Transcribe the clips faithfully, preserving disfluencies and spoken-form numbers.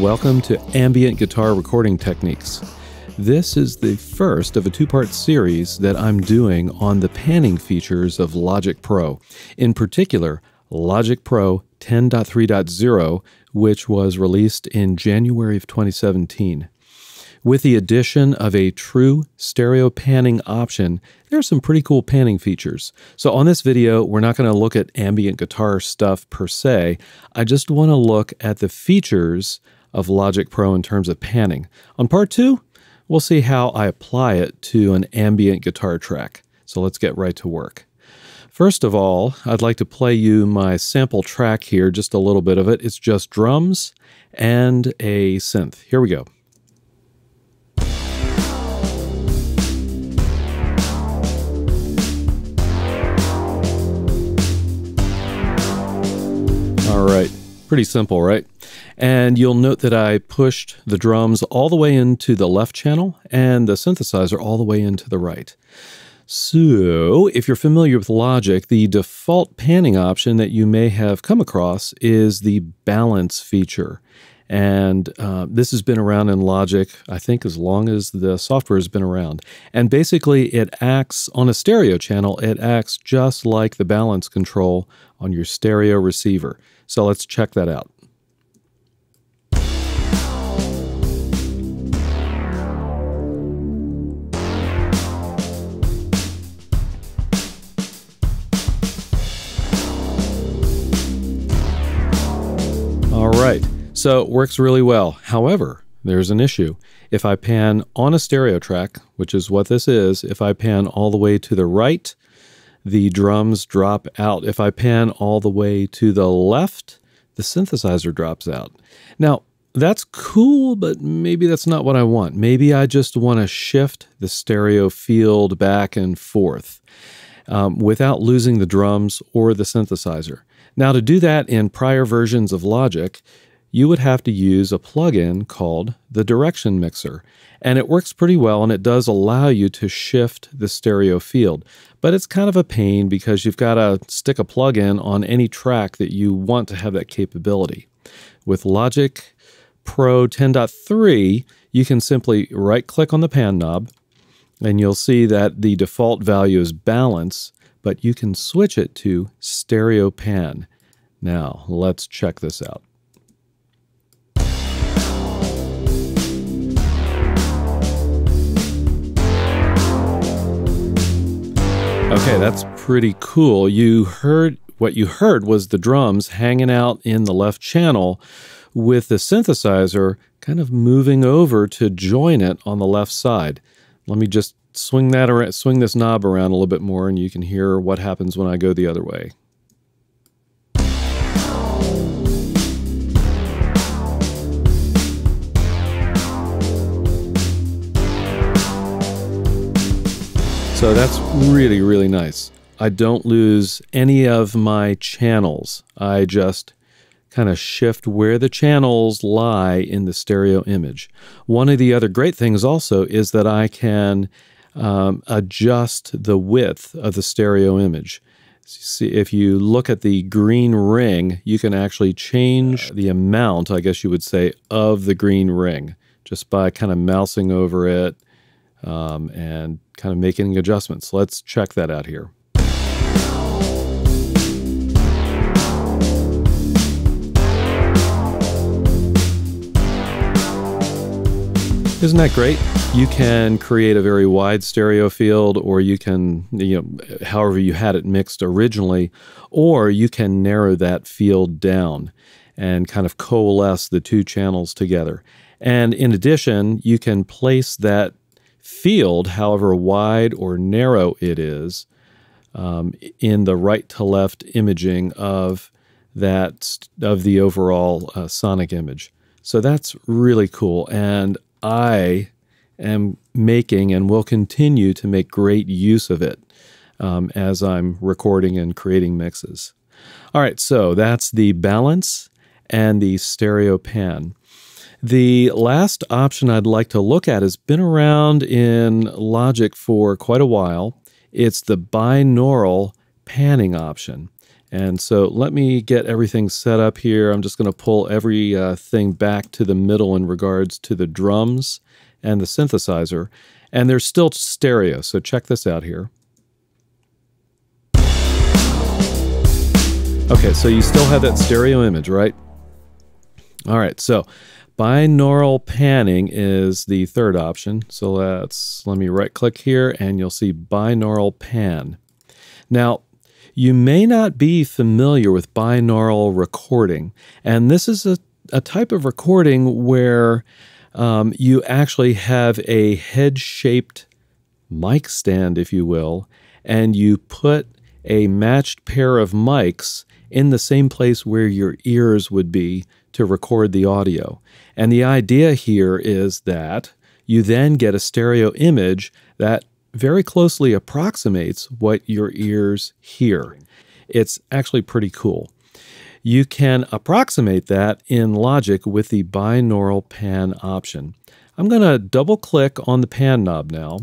Welcome to Ambient Guitar Recording Techniques. This is the first of a two-part series that I'm doing on the panning features of Logic Pro. In particular, Logic Pro ten point three point zero, which was released in January of twenty seventeen. With the addition of a true stereo panning option, there's some pretty cool panning features. So on this video, we're not going to look at ambient guitar stuff per se. I just want to look at the features of Logic Pro in terms of panning. On part two, we'll see how I apply it to an ambient guitar track. So let's get right to work. First of all, I'd like to play you my sample track here, just a little bit of it. It's just drums and a synth. Here we go. All right, pretty simple, right? And you'll note that I pushed the drums all the way into the left channel and the synthesizer all the way into the right. So if you're familiar with Logic, the default panning option that you may have come across is the balance feature. And uh, this has been around in Logic, I think, as long as the software has been around. And basically, it acts on a stereo channel. It acts just like the balance control on your stereo receiver. So let's check that out. All right. So it works really well. However, there's an issue. If I pan on a stereo track, which is what this is, if I pan all the way to the right, the drums drop out. If I pan all the way to the left, the synthesizer drops out. Now, that's cool, but maybe that's not what I want. Maybe I just want to shift the stereo field back and forth um, without losing the drums or the synthesizer. Now, to do that in prior versions of Logic, you would have to use a plugin called the Direction Mixer. And it works pretty well, and it does allow you to shift the stereo field. But it's kind of a pain because you've got to stick a plugin on any track that you want to have that capability. With Logic Pro ten point three, you can simply right-click on the pan knob, and you'll see that the default value is balance, but you can switch it to stereo pan. Now, let's check this out. Okay, that's pretty cool. You heard what you heard was the drums hanging out in the left channel with the synthesizer kind of moving over to join it on the left side. Let me just swing that around, swing this knob around a little bit more, and you can hear what happens when I go the other way. So that's really, really nice. I don't lose any of my channels. I just kind of shift where the channels lie in the stereo image. One of the other great things also is that I can um, adjust the width of the stereo image. See, if you look at the green ring, you can actually change the amount, I guess you would say, of the green ring just by kind of mousing over it. Um, and kind of making adjustments. Let's check that out here. Isn't that great? You can create a very wide stereo field, or you can, you know, however you had it mixed originally, or you can narrow that field down and kind of coalesce the two channels together. And in addition, you can place that field, however wide or narrow it is, um, in the right to left imaging of that of the overall uh, sonic image. So that's really cool, and I am making and will continue to make great use of it um, as I'm recording and creating mixes. All right, so that's the balance and the stereo pan. The last option I'd like to look at has been around in Logic for quite a while. It's the binaural panning option. And so let me get everything set up here. I'm just going to pull every uh, thing back to the middle in regards to the drums and the synthesizer. And they're still stereo, so check this out here. Okay, so you still have that stereo image, right? All right, so binaural panning is the third option. So let's, let me right-click here, and you'll see binaural pan. Now, you may not be familiar with binaural recording, and this is a, a type of recording where um, you actually have a head-shaped mic stand, if you will, and you put a matched pair of mics in the same place where your ears would be to record the audio. And the idea here is that you then get a stereo image that very closely approximates what your ears hear. It's actually pretty cool. You can approximate that in Logic with the binaural pan option. I'm going to double click on the pan knob now.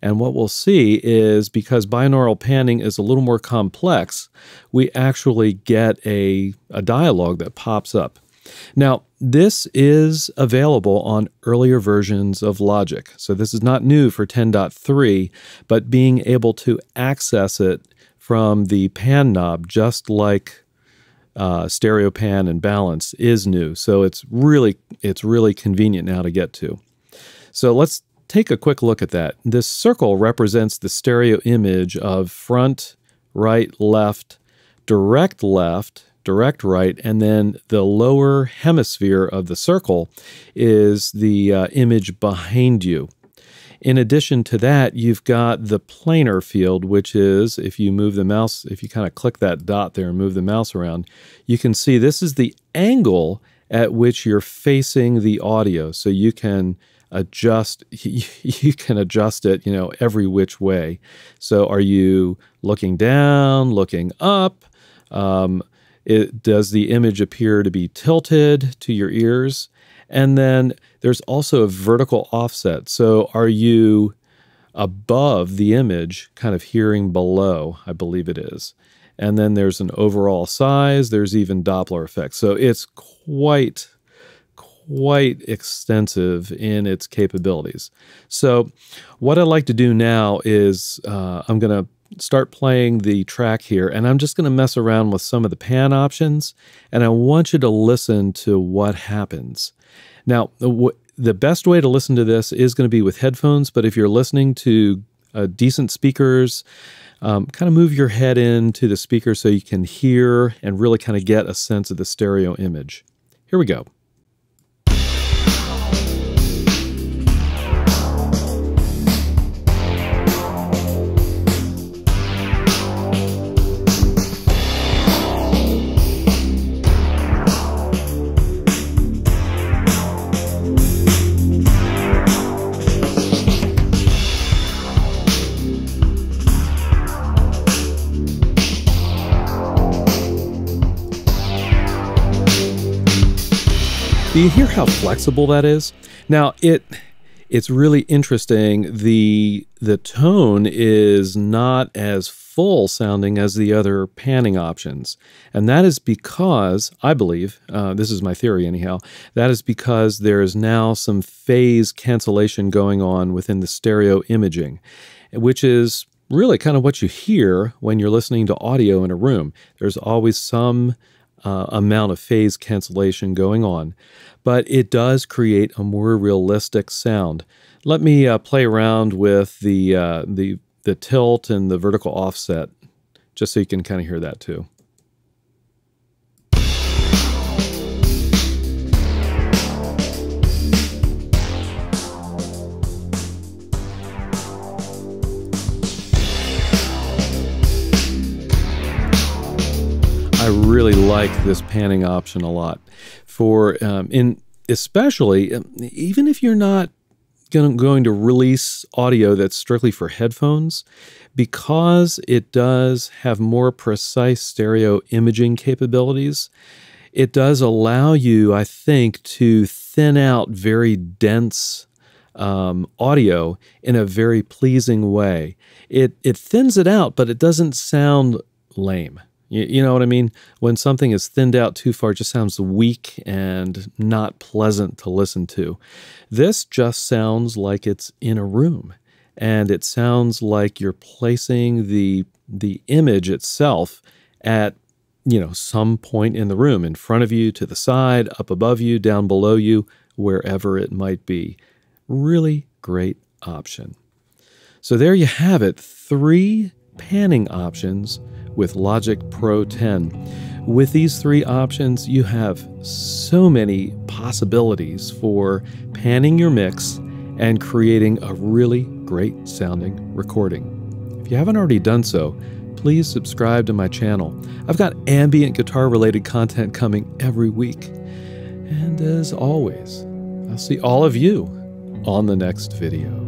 And what we'll see is, because binaural panning is a little more complex, we actually get a, a dialog that pops up. Now, this is available on earlier versions of Logic. So this is not new for ten point three, but being able to access it from the pan knob, just like uh, stereo pan and balance, is new. So it's really, it's really convenient now to get to. So let's take a quick look at that. This circle represents the stereo image of front, right, left, direct left, direct right, and then the lower hemisphere of the circle is the uh, image behind you. In addition to that, you've got the planar field, which is, if you move the mouse, if you kind of click that dot there and move the mouse around, you can see this is the angle at which you're facing the audio. So you can adjust, you can adjust it, you know, every which way. So are you looking down, looking up? Um, it, does the image appear to be tilted to your ears? And then there's also a vertical offset. So are you above the image, kind of hearing below, I believe it is. And then there's an overall size. There's even Doppler effects. So it's quite quite extensive in its capabilities. So what I'd like to do now is uh, I'm going to start playing the track here, and I'm just going to mess around with some of the pan options, and I want you to listen to what happens. Now, the best way to listen to this is going to be with headphones, but if you're listening to uh, decent speakers, um, kind of move your head into the speaker so you can hear and really kind of get a sense of the stereo image. Here we go. Do you hear how flexible that is? Now, it it's really interesting. The, the tone is not as full sounding as the other panning options. And that is because, I believe, uh, this is my theory anyhow, that is because there is now some phase cancellation going on within the stereo imaging, which is really kind of what you hear when you're listening to audio in a room. There's always some Uh, amount of phase cancellation going on, but it does create a more realistic sound. Let me uh, play around with the, uh, the, the tilt and the vertical offset, just so you can kind of hear that too. I really like this panning option a lot, for um, in especially even if you're not gonna, going to release audio that's strictly for headphones, because it does have more precise stereo imaging capabilities. It does allow you, I think, to thin out very dense Um, audio in a very pleasing way. It it thins it out, but it doesn't sound lame. You, you know what I mean? When something is thinned out too far, it just sounds weak and not pleasant to listen to. This just sounds like it's in a room, and it sounds like you're placing the, the image itself at, you know, some point in the room, in front of you, to the side, up above you, down below you, wherever it might be. Really great option. So there you have it, three panning options with Logic Pro ten. With these three options, you have so many possibilities for panning your mix and creating a really great sounding recording. If you haven't already done so, please subscribe to my channel. I've got ambient guitar related content coming every week. And as always, I'll see all of you on the next video.